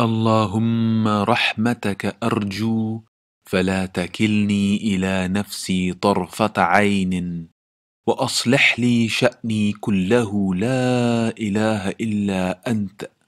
اللهم رحمتك أرجو فلا تكلني إلى نفسي طرفة عين وأصلح لي شأني كله لا إله إلا أنت